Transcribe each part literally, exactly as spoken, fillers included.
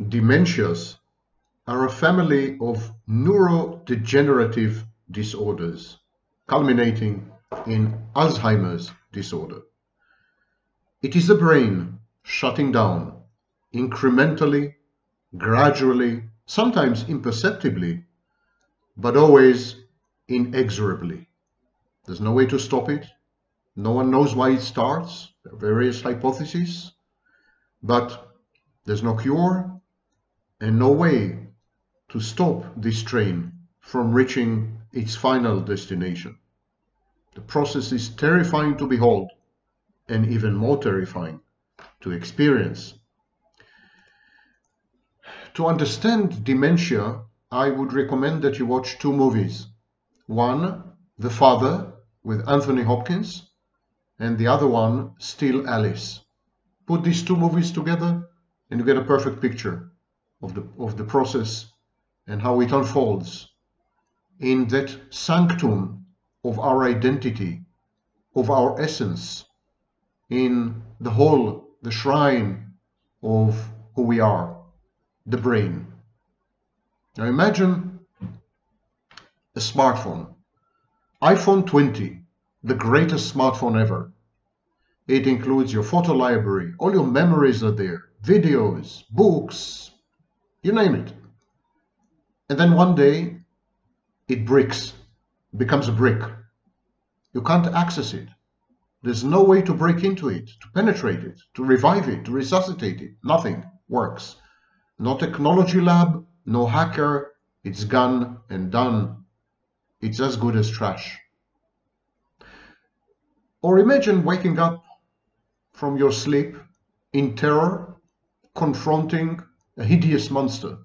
Dementias are a family of neurodegenerative disorders, culminating in Alzheimer's disorder. It is the brain shutting down incrementally, gradually, sometimes imperceptibly, but always inexorably. There's no way to stop it. No one knows why it starts. There are various hypotheses, but there's no cure and no way to stop this train from reaching its final destination. The process is terrifying to behold and even more terrifying to experience. To understand dementia, I would recommend that you watch two movies. One, The Father, with Anthony Hopkins, and the other one, Still Alice. Put these two movies together and you get a perfect picture of the, of the process and how it unfolds in that sanctum of our identity, of our essence, in the whole, the shrine of who we are, the brain. Now imagine a smartphone, iPhone twenty, the greatest smartphone ever. It includes your photo library, all your memories are there, videos, books, you name it. And then one day, it bricks, becomes a brick. You can't access it. There's no way to break into it, to penetrate it, to revive it, to resuscitate it. Nothing works. No technology lab, no hacker. It's gone and done. It's as good as trash. Or imagine waking up from your sleep in terror, confronting a hideous monster,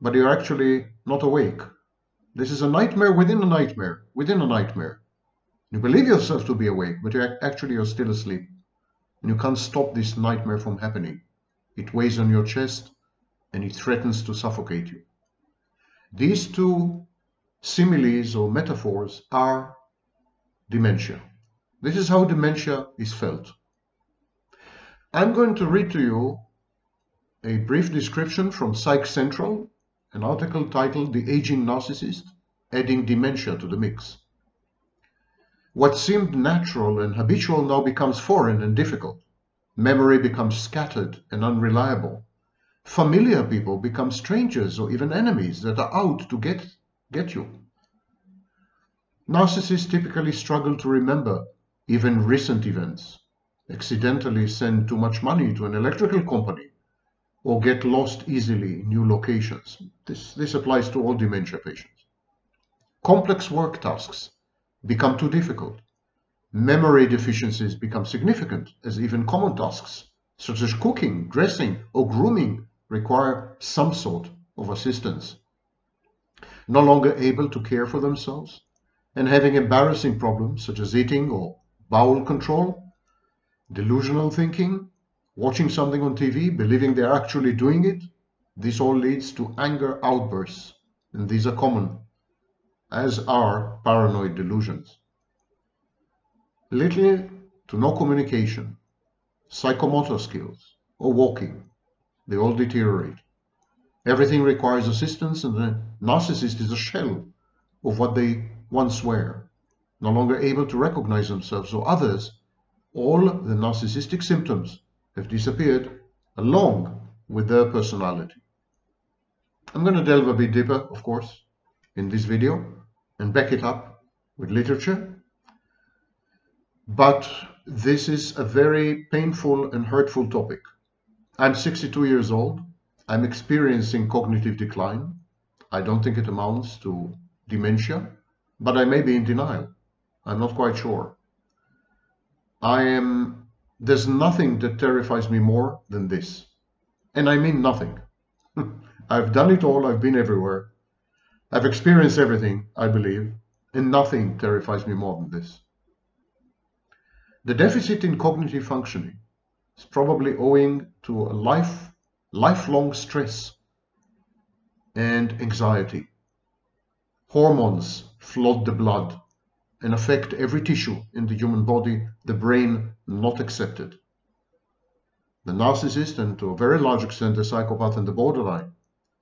but you're actually not awake. This is a nightmare within a nightmare, within a nightmare. You believe yourself to be awake, but you actually are still asleep. And you can't stop this nightmare from happening. It weighs on your chest and it threatens to suffocate you. These two similes or metaphors are dementia. This is how dementia is felt. I'm going to read to you a brief description from Psych Central, an article titled "The Aging Narcissist, Adding Dementia to the Mix." What seemed natural and habitual now becomes foreign and difficult. Memory becomes scattered and unreliable. Familiar people become strangers or even enemies that are out to get, get you. Narcissists typically struggle to remember even recent events, accidentally send too much money to an electrical company, or get lost easily in new locations. This, this applies to all dementia patients. Complex work tasks become too difficult. Memory deficiencies become significant, as even common tasks, such as cooking, dressing, or grooming, require some sort of assistance. No longer able to care for themselves, and having embarrassing problems, such as eating or bowel control, delusional thinking, watching something on T V, believing they're actually doing it. This all leads to anger outbursts, and these are common, as are paranoid delusions. Little to no communication, psychomotor skills, or walking, they all deteriorate. Everything requires assistance, and the narcissist is a shell of what they once were, no longer able to recognize themselves or others. All the narcissistic symptoms have disappeared along with their personality. I'm going to delve a bit deeper, of course, in this video and back it up with literature. But this is a very painful and hurtful topic. I'm sixty-two years old. I'm experiencing cognitive decline. I don't think it amounts to dementia, but I may be in denial. I'm not quite sure. I am There's nothing that terrifies me more than this. And I mean nothing. I've done it all, I've been everywhere. I've experienced everything, I believe, and nothing terrifies me more than this. The deficit in cognitive functioning is probably owing to a life, lifelong stress and anxiety. Hormones flood the blood and affect every tissue in the human body, the brain not accepted. the narcissist, and to a very large extent the psychopath and the borderline,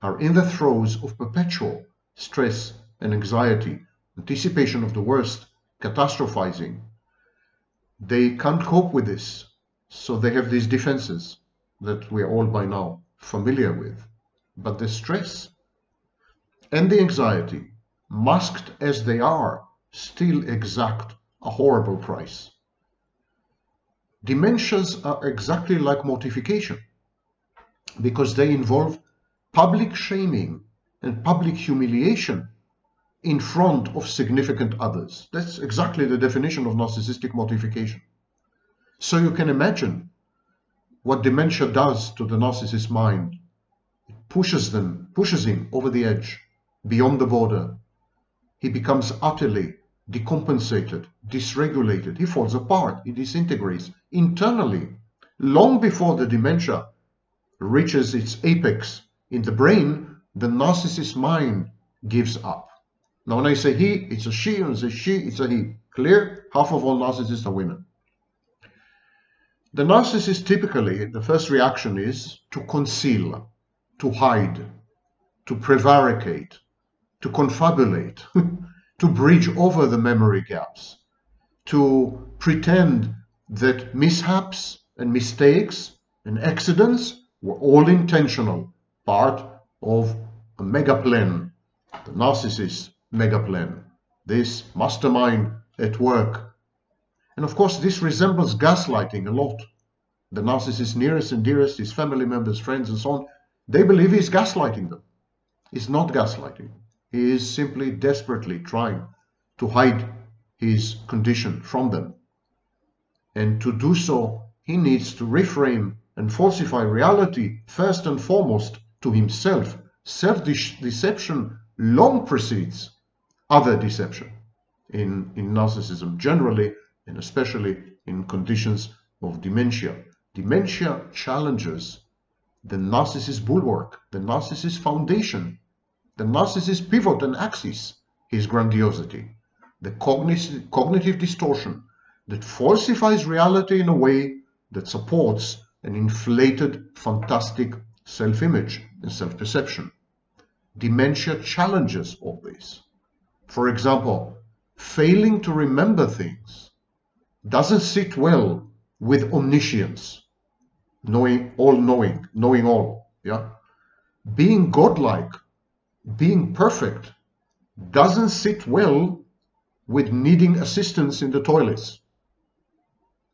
are in the throes of perpetual stress and anxiety, anticipation of the worst, catastrophizing. They can't cope with this, so they have these defenses that we are all by now familiar with. But the stress and the anxiety, masked as they are, still exact a horrible price. Dementias are exactly like mortification, because they involve public shaming and public humiliation in front of significant others. That's exactly the definition of narcissistic mortification. So you can imagine what dementia does to the narcissist's mind. It pushes them, pushes him over the edge, beyond the border. He becomes utterly decompensated, dysregulated. He falls apart, he disintegrates internally, long before the dementia reaches its apex in the brain. The narcissist's mind gives up. Now, when I say he, it's a she, and I say she, it's a he. Clear? Half of all narcissists are women. The narcissist typically, the first reaction is to conceal, to hide, to prevaricate, to confabulate, to bridge over the memory gaps, to pretend that mishaps and mistakes and accidents were all intentional, part of a mega plan, the narcissist's mega plan, this mastermind at work. And of course, this resembles gaslighting a lot. The narcissist's nearest and dearest, his family members, friends, and so on, they believe he's gaslighting them. It's not gaslighting. He is simply desperately trying to hide his condition from them. And to do so, he needs to reframe and falsify reality first and foremost to himself. Self-deception long precedes other deception in, in narcissism generally, and especially in conditions of dementia. Dementia challenges the narcissist bulwark, the narcissist foundation, the narcissist pivot and axis, his grandiosity, the cognitive, cognitive distortion that falsifies reality in a way that supports an inflated, fantastic self-image and self-perception. Dementia challenges all this. For example, failing to remember things doesn't sit well with omniscience, knowing all, knowing, knowing all. Yeah, being godlike, being perfect, doesn't sit well with needing assistance in the toilets.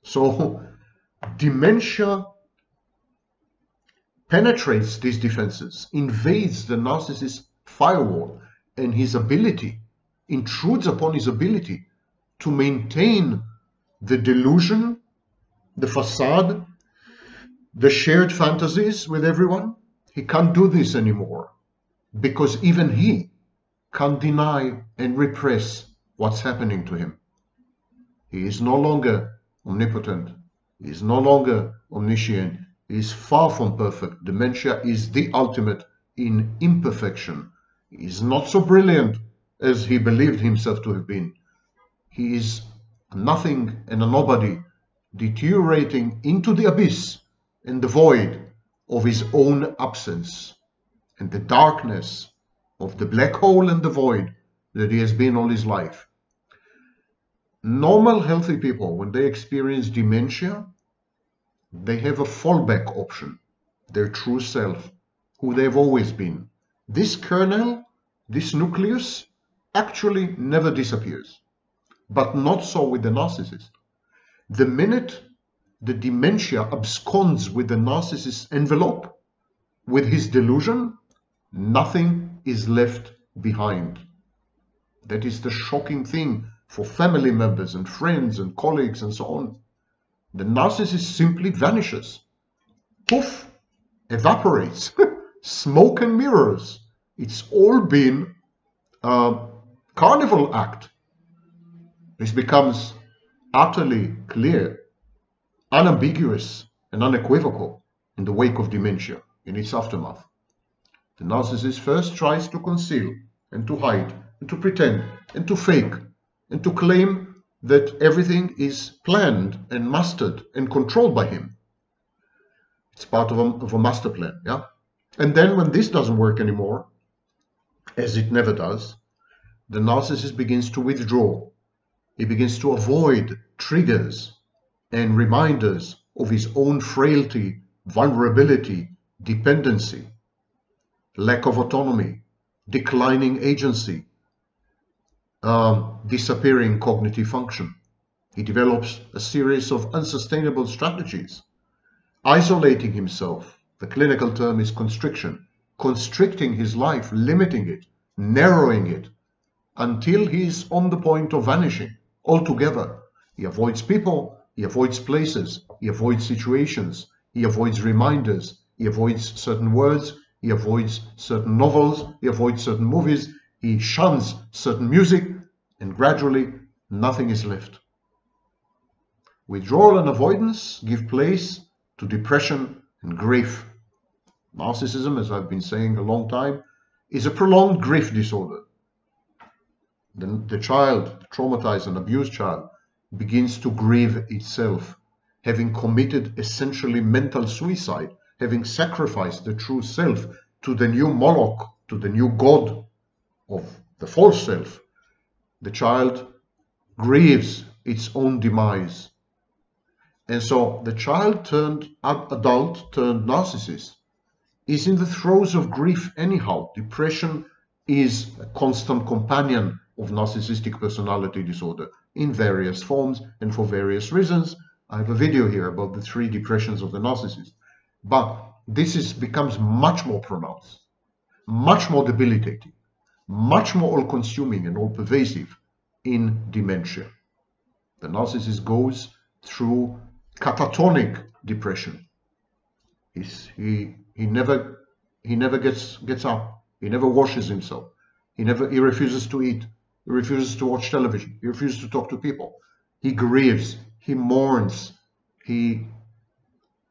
So dementia penetrates these defenses, invades the narcissist's firewall, and his ability, intrudes upon his ability to maintain the delusion, the facade, the shared fantasies with everyone. He can't do this anymore, because even he can deny and repress what's happening to him. He is no longer omnipotent. He is no longer omniscient. He is far from perfect. Dementia is the ultimate in imperfection. He is not so brilliant as he believed himself to have been. He is nothing and a nobody, deteriorating into the abyss and the void of his own absence, and the darkness of the black hole and the void that he has been all his life. Normal, healthy people, when they experience dementia, they have a fallback option, their true self, who they've always been. This kernel, this nucleus, actually never disappears, but not so with the narcissist. The minute the dementia absconds with the narcissist's envelope, with his delusion, nothing is left behind. That is the shocking thing for family members and friends and colleagues and so on. The narcissist simply vanishes. Poof! Evaporates. Smoke and mirrors. It's all been a carnival act. This becomes utterly clear, unambiguous, and unequivocal in the wake of dementia, in its aftermath. The narcissist first tries to conceal and to hide and to pretend and to fake and to claim that everything is planned and mastered and controlled by him. It's part of a, of a master plan, yeah? And then when this doesn't work anymore, as it never does, the narcissist begins to withdraw. He begins to avoid triggers and reminders of his own frailty, vulnerability, dependency, lack of autonomy, declining agency, um, disappearing cognitive function. He develops a series of unsustainable strategies, isolating himself. The clinical term is constriction, constricting his life, limiting it, narrowing it, until he is on the point of vanishing altogether. He avoids people, he avoids places, he avoids situations, he avoids reminders, he avoids certain words, he avoids certain novels, he avoids certain movies, he shuns certain music, and gradually nothing is left. Withdrawal and avoidance give place to depression and grief. Narcissism, as I've been saying a long time, is a prolonged grief disorder. The, the child, the traumatized and abused child, begins to grieve itself, having committed essentially mental suicide, having sacrificed the true self to the new Moloch, to the new god of the false self. The child grieves its own demise. And so the child turned adult turned narcissist is in the throes of grief anyhow. Depression is a constant companion of narcissistic personality disorder in various forms and for various reasons. I have a video here about the three depressions of the narcissist, but this is becomes much more pronounced, much more debilitating, much more all-consuming and all-pervasive in dementia. The narcissist goes through catatonic depression. He's, he he never he never gets gets up. He never washes himself. He never he refuses to eat. He refuses to watch television. He refuses to talk to people. He grieves. He mourns. He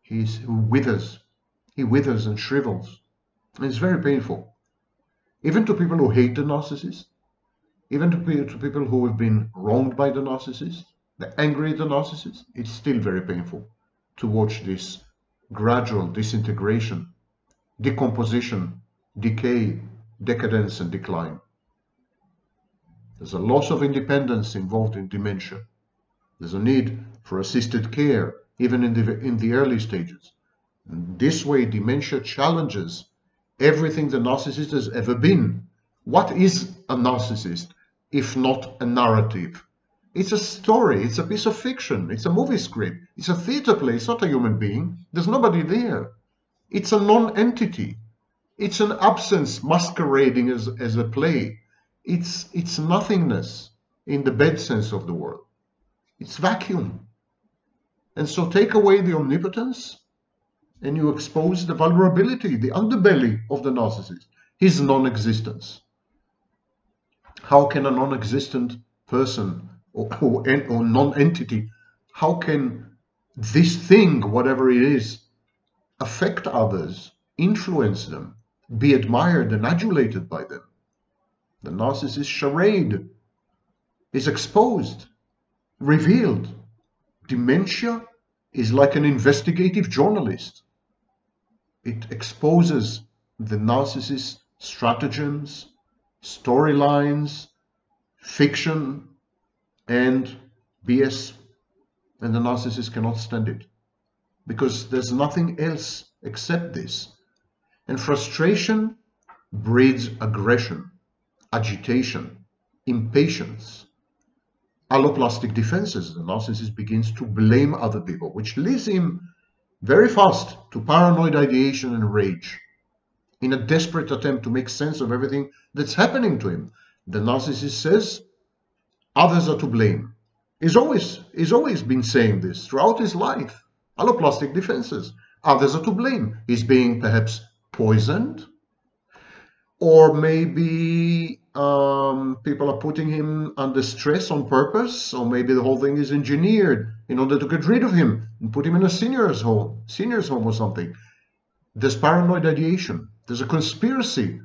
he's, he withers. He withers and shrivels. And it's very painful, even to people who hate the narcissist, even to, to people who have been wronged by the narcissist, the angry at the narcissist. It's still very painful to watch this gradual disintegration, decomposition, decay, decadence, and decline. There's a loss of independence involved in dementia. There's a need for assisted care, even in the, in the early stages. And this way, dementia challenges everything the narcissist has ever been. What is a narcissist if not a narrative? It's a story, it's a piece of fiction, it's a movie script, it's a theater play, it's not a human being, there's nobody there. It's a non-entity, it's an absence masquerading as, as a play. It's, it's nothingness in the bad sense of the word. It's vacuum. And so take away the omnipotence and you expose the vulnerability, the underbelly of the narcissist, his non-existence. How can a non-existent person or, or, or non-entity, how can this thing, whatever it is, affect others, influence them, be admired and adulated by them? The narcissist's charade is exposed, revealed. Dementia is like an investigative journalist. It exposes the narcissist's stratagems, storylines, fiction, and B S, and the narcissist cannot stand it because there's nothing else except this. And frustration breeds aggression, agitation, impatience, alloplastic defenses. The narcissist begins to blame other people, which leads him very fast to paranoid ideation and rage. In a desperate attempt to make sense of everything that's happening to him, the narcissist says, "Others are to blame." He's always, he's always been saying this throughout his life. Alloplastic defenses. Others are to blame. He's being perhaps poisoned, or maybe um, people are putting him under stress on purpose, or maybe the whole thing is engineered in order to get rid of him and put him in a senior's home, senior's home or something. There's paranoid ideation. There's a conspiracy,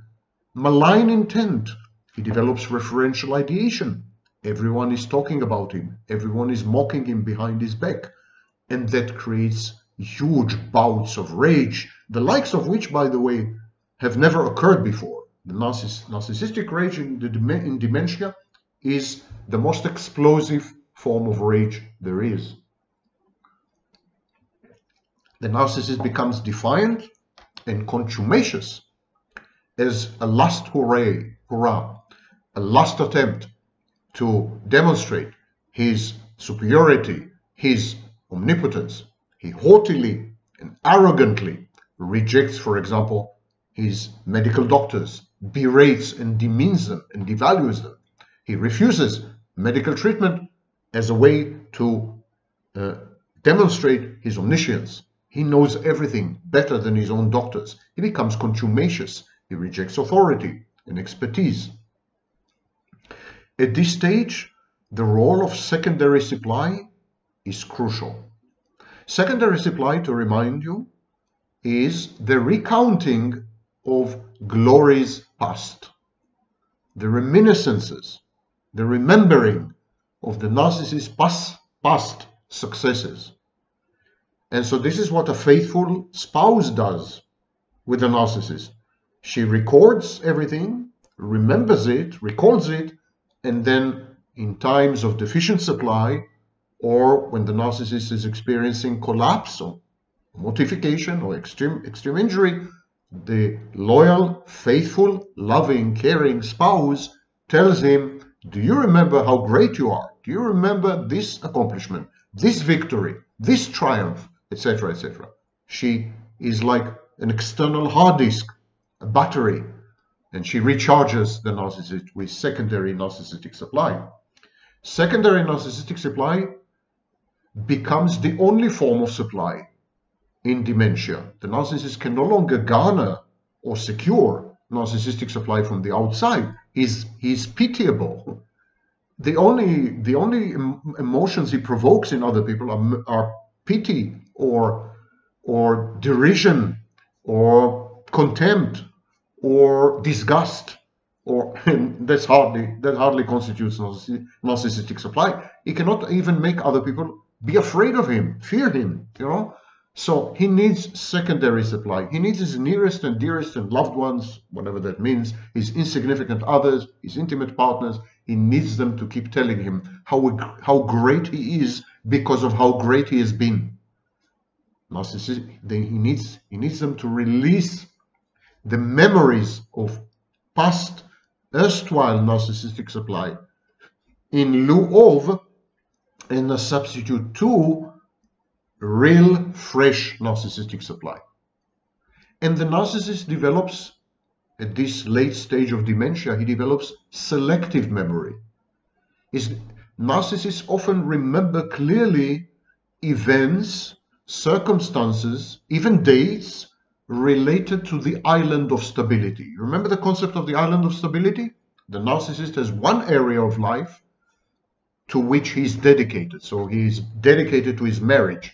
malign intent. He develops referential ideation. Everyone is talking about him. Everyone is mocking him behind his back. And that creates huge bouts of rage, the likes of which, by the way, have never occurred before. The narciss narcissistic rage in, the dem in dementia is the most explosive form of rage there is. The narcissist becomes defiant and contumacious as a last hurrah, hurrah, a last attempt to demonstrate his superiority, his omnipotence. He haughtily and arrogantly rejects, for example, his medical doctors, berates and demeans them and devalues them. He refuses medical treatment as a way to uh, demonstrate his omniscience. He knows everything better than his own doctors. He becomes contumacious. He rejects authority and expertise. At this stage, the role of secondary supply is crucial. Secondary supply, to remind you, is the recounting of glories past, the reminiscences, the remembering of the narcissist's past, past successes. And so this is what a faithful spouse does with a narcissist. She records everything, remembers it, recalls it, and then in times of deficient supply, or when the narcissist is experiencing collapse or mortification or extreme, extreme injury, the loyal, faithful, loving, caring spouse tells him, do you remember how great you are? Do you remember this accomplishment, this victory, this triumph, et cetera, et cetera? She is like an external hard disk, a battery, and she recharges the narcissist with secondary narcissistic supply. Secondary narcissistic supply becomes the only form of supply in dementia. The narcissist can no longer garner or secure narcissistic supply from the outside. He's, he's pitiable. The only, the only emotions he provokes in other people are, are pity or, or derision or contempt or disgust. Or that's hardly, that hardly constitutes narcissistic supply. He cannot even make other people be afraid of him, fear him, you know. So he needs secondary supply. He needs his nearest and dearest and loved ones, whatever that means, his insignificant others, his intimate partners. He needs them to keep telling him how, how great he is because of how great he has been. Narcissist, they, he, needs, he needs them to release the memories of past, erstwhile narcissistic supply in lieu of and a substitute to real, fresh narcissistic supply. And the narcissist develops, at this late stage of dementia, he develops selective memory. His narcissists often remember clearly events, circumstances, even dates related to the island of stability. You remember the concept of the island of stability? The narcissist has one area of life to which he's dedicated. So he is dedicated to his marriage.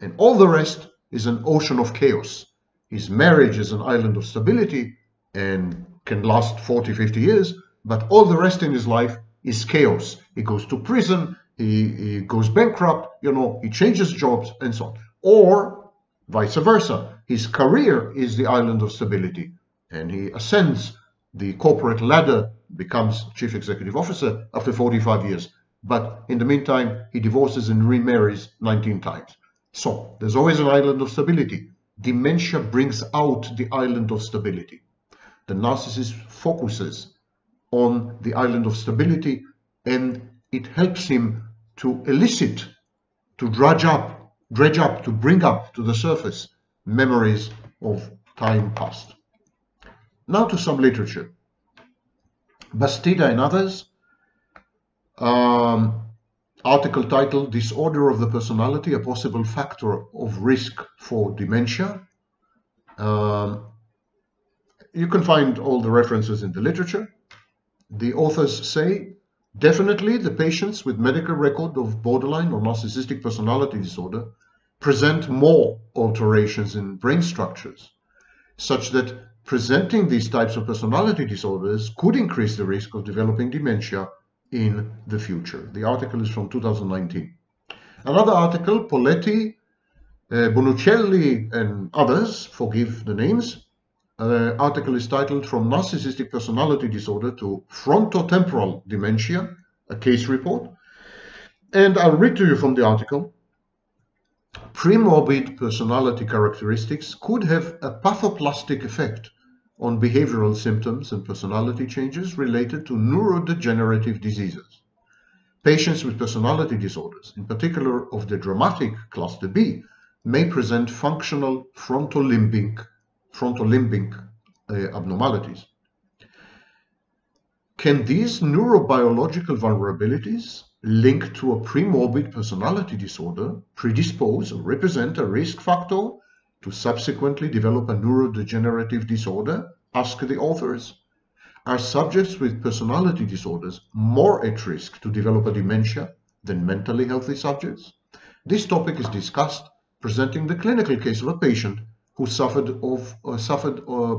And all the rest is an ocean of chaos. His marriage is an island of stability and can last forty, fifty years, but all the rest in his life is chaos. He goes to prison, he, he goes bankrupt, you know, he changes jobs and so on. Or vice versa. His career is the island of stability and he ascends the corporate ladder, becomes chief executive officer after forty-five years. But in the meantime, he divorces and remarries nineteen times. So there's always an island of stability. Dementia brings out the island of stability. The narcissist focuses on the island of stability and it helps him to elicit, to dredge up, dredge up, to bring up to the surface memories of time past. Now to some literature. Bastida and others, um, article titled Disorder of the Personality, a Possible Factor of Risk for Dementia. Um, you can find all the references in the literature. The authors say, definitely the patients with medical record of borderline or narcissistic personality disorder present more alterations in brain structures, such that presenting these types of personality disorders could increase the risk of developing dementia in the future. The article is from two thousand nineteen. Another article, Poletti Uh, Bonuccelli and others, forgive the names. The uh, article is titled From Narcissistic Personality Disorder to Frontotemporal Dementia, a case report. And I'll read to you from the article. Premorbid personality characteristics could have a pathoplastic effect on behavioral symptoms and personality changes related to neurodegenerative diseases. Patients with personality disorders, in particular of the dramatic cluster B, may present functional frontolimbic, frontolimbic uh, abnormalities. Can these neurobiological vulnerabilities linked to a premorbid personality disorder predispose or represent a risk factor to subsequently develop a neurodegenerative disorder? Ask the authors. Are subjects with personality disorders more at risk to develop a dementia than mentally healthy subjects? This topic is discussed presenting the clinical case of a patient who suffered of uh, suffered uh,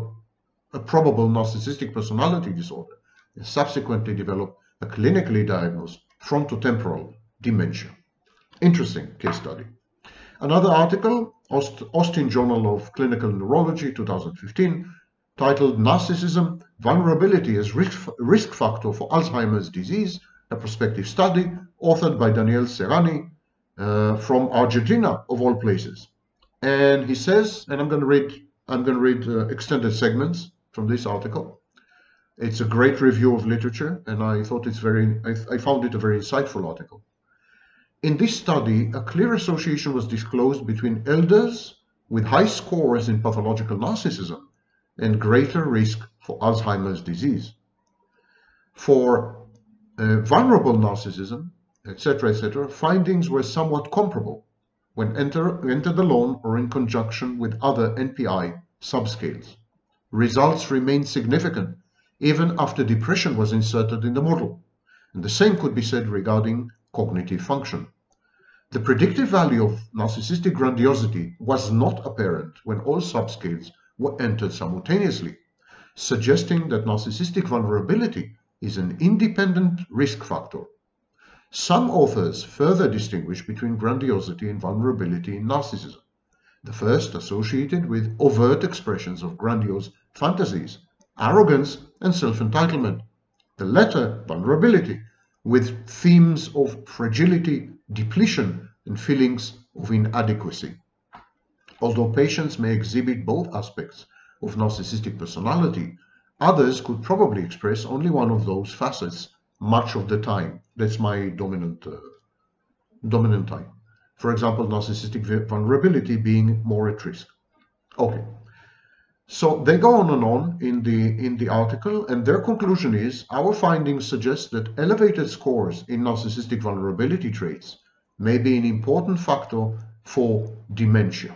a probable narcissistic personality disorder and subsequently developed a clinically diagnosed frontotemporal dementia. Interesting case study. Another article, Austin Journal of Clinical Neurology, two thousand fifteen, titled Narcissism, Vulnerability as Risk, Risk Factor for Alzheimer's Disease, a prospective study authored by Daniel Serrani, Uh, from Argentina, of all places. And he says, and I'm going to read, I'm going to read uh, extended segments from this article. It's a great review of literature, and I thought it's very, I, I found it a very insightful article. In this study, a clear association was disclosed between elders with high scores in pathological narcissism and greater risk for Alzheimer's disease. For uh, vulnerable narcissism, et cetera, et cetera, findings were somewhat comparable when enter, entered alone or in conjunction with other N P I subscales. Results remained significant even after depression was inserted in the model, and the same could be said regarding cognitive function. The predictive value of narcissistic grandiosity was not apparent when all subscales were entered simultaneously, suggesting that narcissistic vulnerability is an independent risk factor. Some authors further distinguish between grandiosity and vulnerability in narcissism, the first associated with overt expressions of grandiose fantasies, arrogance, and self-entitlement, the latter, vulnerability, with themes of fragility, depletion, and feelings of inadequacy. Although patients may exhibit both aspects of narcissistic personality, others could probably express only one of those facets much of the time. That's my dominant uh, dominant type. For example, narcissistic vulnerability being more at risk. Okay, so they go on and on in the in the article, and their conclusion is our findings suggest that elevated scores in narcissistic vulnerability traits may be an important factor for dementia.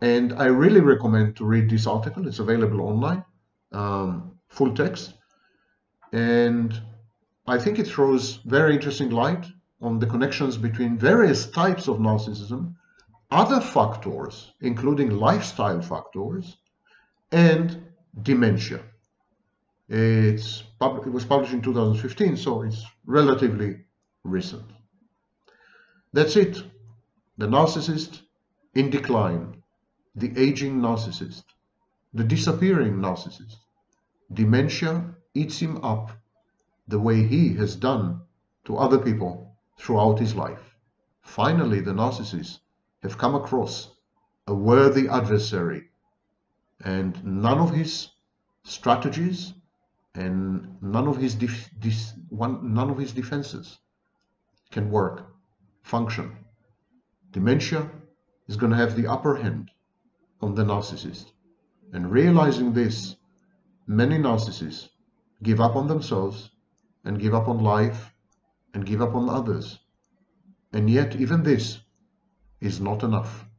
And I really recommend to read this article. It's available online, um, full text, and I think it throws very interesting light on the connections between various types of narcissism, other factors, including lifestyle factors, and dementia. It's, it was published in two thousand fifteen, so it's relatively recent. That's it. The narcissist in decline, the aging narcissist, the disappearing narcissist. Dementia eats him up the way he has done to other people throughout his life. Finally, the narcissists have come across a worthy adversary, and none of his strategies and none of his def this one, none of his defenses can work, function. Dementia is going to have the upper hand on the narcissist, and realizing this, many narcissists give up on themselves and give up on life, and give up on others. And yet even this is not enough.